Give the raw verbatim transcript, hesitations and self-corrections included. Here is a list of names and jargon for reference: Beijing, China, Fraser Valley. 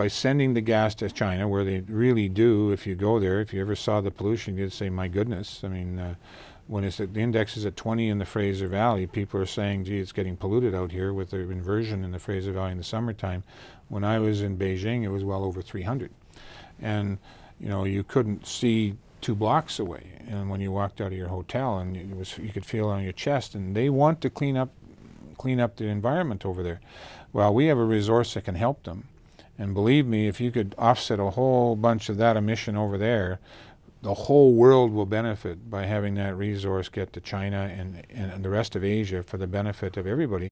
by sending the gas to China, where they really do, if you go there, if you ever saw the pollution, you'd say, my goodness. I mean, uh, when it's at, the index is at twenty in the Fraser Valley, people are saying, gee, it's getting polluted out here with the inversion in the Fraser Valley in the summertime. When I was in Beijing, it was well over three hundred. And, you know, you couldn't see two blocks away, and when you walked out of your hotel, and it was, you could feel it on your chest, and they want to clean up clean up the environment over there. Well, we have a resource that can help them, and believe me, if you could offset a whole bunch of that emission over there, the whole world will benefit by having that resource get to China and, and the rest of Asia for the benefit of everybody.